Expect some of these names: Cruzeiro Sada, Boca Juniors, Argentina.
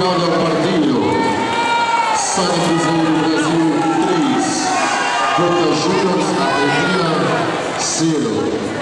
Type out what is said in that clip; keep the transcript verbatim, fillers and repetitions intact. final del partido. Sada Cruzeiro Brasil três, Boca Juniors Argentina zero.